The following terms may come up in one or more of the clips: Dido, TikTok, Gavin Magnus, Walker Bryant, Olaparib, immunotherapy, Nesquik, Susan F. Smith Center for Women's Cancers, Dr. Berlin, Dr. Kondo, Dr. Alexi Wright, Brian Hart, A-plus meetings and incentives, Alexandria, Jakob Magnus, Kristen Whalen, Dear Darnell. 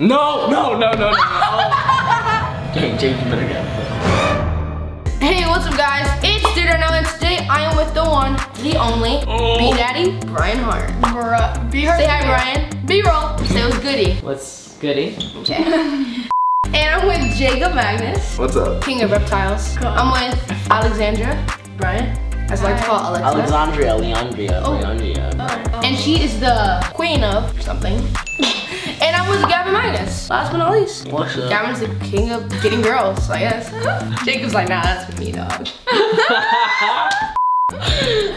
No. Oh. Dang, James, you better get it. Hey, what's up, guys? It's Dido now, and today I am with the one, the only, B Daddy, Brian Hart. Bruh. B Hart. Say hi, Brian. B roll. Say what's goody. What's goody? Okay. And I'm with Jakob Magnus. What's up? King of reptiles. Cool. I'm with Alexandria. Brian. As I like to call Alexa. Alexandria, Leandria, oh. Leandria. Oh. And she is the queen of something. And I'm with Gavin Magnus. Last but not least. What's up? Gavin's the king of getting girls, I guess. Jacob's like, nah, that's for me, dog.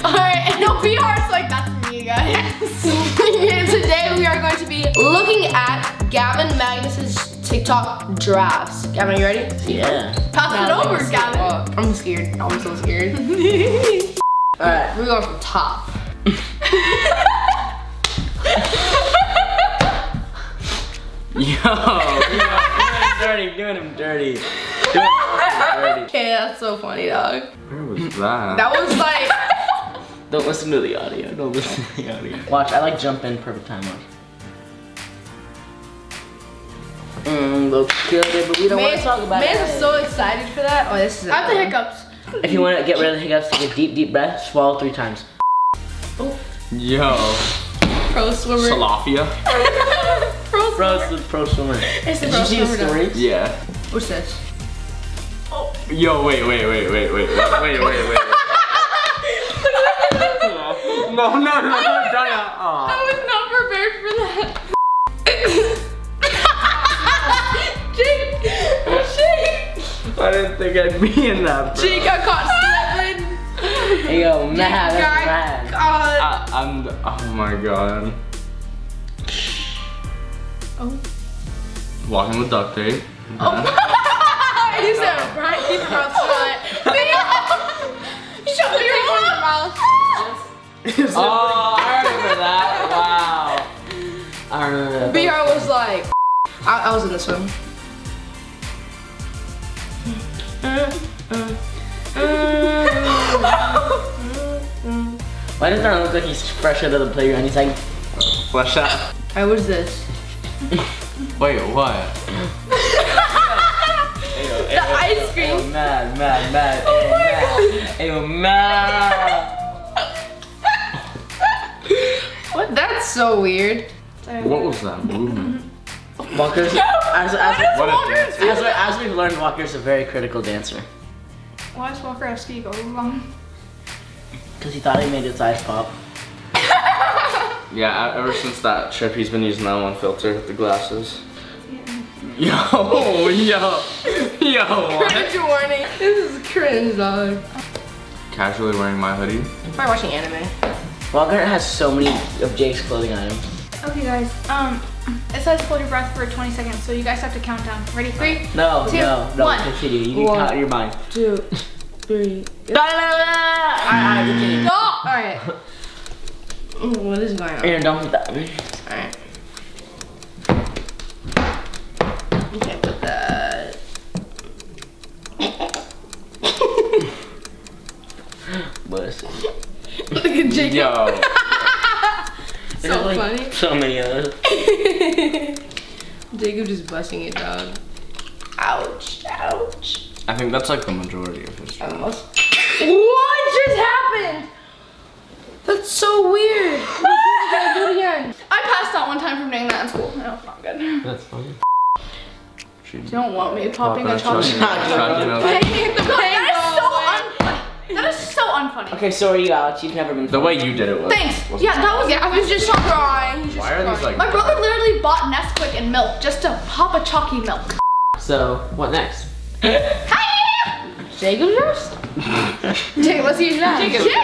Alright, and no, BR's like, that's for me, guys. And today we are going to be looking at Gavin Magnus's TikTok drafts. Gavin, are you ready? Yeah. Pass it over, Gavin. Up. I'm scared. I'm so scared. Alright, we're going from top. Yo, doing him dirty. Okay, that's so funny, dog. Where was that? That was like. Don't listen to the audio. Don't listen to the audio. Watch, I like jump in perfect time. Watch. Looks good, but we don't want to talk about it. Man's so excited for that. Oh, this is. I have the hiccups. If you want to get rid of the hiccups, take a deep, deep breath. Swallow 3 times. Oh. Yo. Pro swimmer. Salafia. Pro swimmer. It's the pro swimmer. Yeah. What's this? Oh. Yo, wait. No, Diana. I was not prepared for that. Jake. I didn't think I'd be in that. Bro. Jake got caught slipping. Hey, yo, mad. That's mad. Oh my god. Oh. Walking with duct tape. Oh. You said, Brian, keep your mouth shut. Shut your mouth. Oh, I remember that. Wow. I remember that. BR was like, I was in this one. Why does Darren look like he's fresh out of the playground? He's like, flesh out. Alright, what is this? Wait, what? The ice cream. Ayo, mad. Ayo, mad. What? That's so weird. Sorry. What was that movement? Walker's. As we've learned, Walker's a very critical dancer. Why does Walker have ski goggles on? Because he thought he made his eyes pop. Yeah, ever since that trip, he's been using that one filter with the glasses. Yeah. Yo, what? Cringe warning. This is cringe, dog. Casually wearing my hoodie. I'm probably watching anime. Walker has so many of Jake's clothing items. Okay, guys. It says hold your breath for 20 seconds, so you guys have to count down. Ready? 3, 2, 1. Continue. You can count in your mind. 2, 3. I'm kidding. No. All right. Ooh, what is going on? You're done with that. Alright. You can't put that. Listen. Look at Jacob. Yo. So like funny. So many of those. Jacob just busting it, dog. Ouch. I think that's like the majority of his. Almost. What just happened? That's so weird. Do it again. I passed out one time from doing that in school. No, it's not good. That's funny. You don't want me popping a chocolate. That is so unfunny. Okay, sorry, you out. You've never been. The way you did it was. Thanks. Yeah, that was it. I was just crying. Why are these like? My brother literally bought Nesquik and milk just to pop a chalky milk. So what next? Jacob's dress? Jacob, let's see your drafts. Jacob, wake up!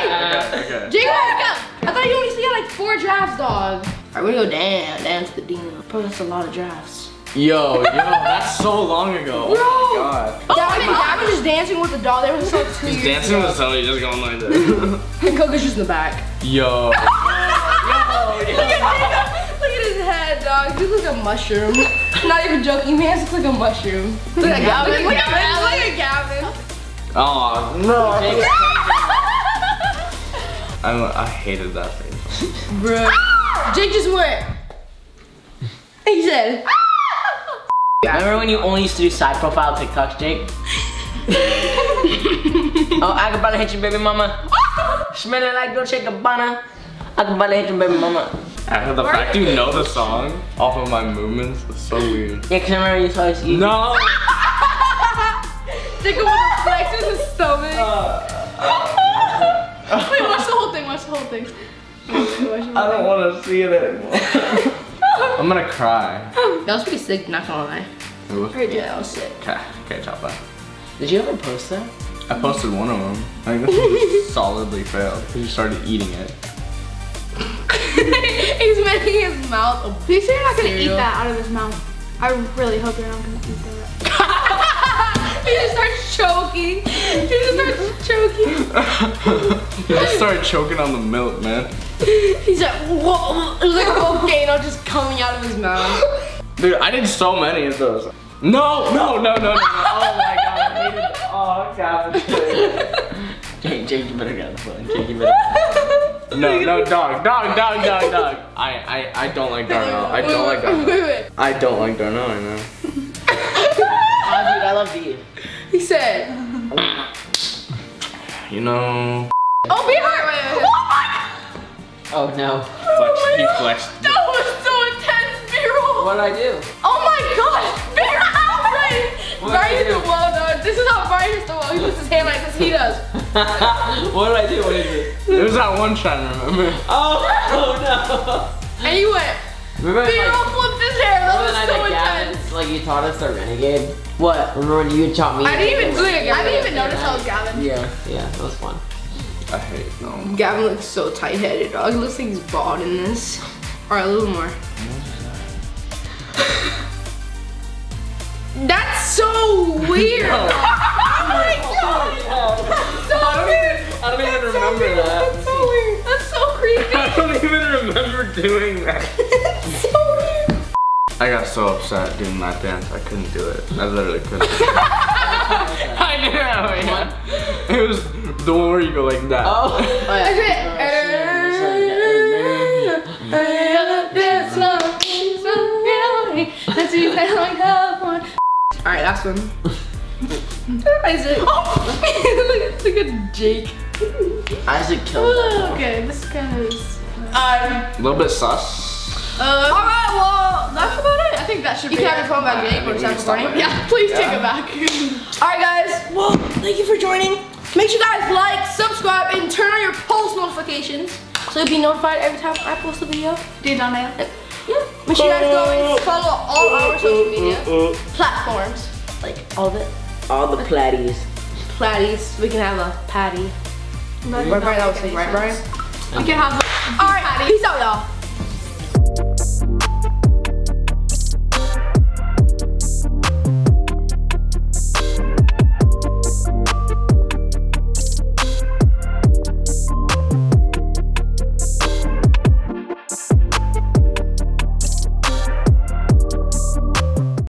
I thought you only had like 4 drafts, dog. Alright, we're gonna go dance the Dino. Bro, that's a lot of drafts. Yo, that's so long ago. Bro! Oh my god. Gavin is dancing with the doll. They were so like 2 years ago. He's dancing with the doll, just going like that. And Coco's just in the back. Yo. Look at his head, dog. He looks like a mushroom. Not even joking, man. He looks like a mushroom. Look at Gavin. Look at Gavin. Oh no! I hated that thing. Bro, Jake just went. He said, when you only used to do side profile TikToks, Jake? Oh, I can probably hit your baby mama. Smell it like Dolce & Gabbana. I can probably hit your baby mama. After the fact you know the song off of my movements is so weird. Yeah, because I remember you saw it. No! Jakob was flexing his stomach. Wait, watch the whole thing, watch the whole thing. I don't want to see it anymore. I'm gonna cry. That was pretty sick, not gonna lie. It was? Yeah, that was sick. Okay, chop that. Did you ever post that? I posted one of them. I think this one just solidly failed because you started eating it. He's making his mouth open. Please say you're not gonna eat that out of his mouth. I really hope you're not gonna eat that. He just starts choking. He just starts choking. He just started choking on the milk, man. He's like, whoa, there's like a volcano just coming out of his mouth. Dude, I did so many of those. No. Oh my god, I hated it. Oh, God. Jake, you better get on the phone. Jake, you better get on the phone. No, dog. I don't like Darnell. I don't like Darnell, I know. Oh, dude, I love you. He said. You know. Oh, be hurt. Oh, no. He flexed. That was so intense, B-roll. What did I do? Oh my gosh, B-roll. Brian hit the wall, dog. This is how Brian hits the wall. He puts his hand like this, he does. What did I do? What did I do? It was that one shot, remember? Oh no! And you went. Remember when B-roll flipped his hair. That was so intense. Like you taught us the renegade. What? Remember when you taught me? I didn't even do it again. I didn't even notice how it was Gavin. Yeah, that was fun. I hate it. No. Gavin looks so tight-headed, dog. It looks like he's bald in this. All right, a little more. That's so weird. I don't even remember that. That's so weird. That's so creepy. I don't even remember doing that. It's so weird. I got so upset doing that dance. I couldn't do it. I literally couldn't. I knew that one. It was the one where you go like that. Oh, that's it. All right, last one. Isaac. Oh, look at Jake. Isaac killed him. Okay, this guy is a little bit sus. All right, well, that's about it. I think that should be it. You can have your phone back, Jake, when it's time to morning. Yeah, please take it back. All right, guys. Well, thank you for joining. Make sure you guys like, subscribe, and turn on your post notifications so you'll be notified every time I post a video. Make sure you guys go and follow all our social media platforms, like all of it. All the platties. Platties. We can have a patty. Right, Brian? We can have a patty. Peace out, y'all.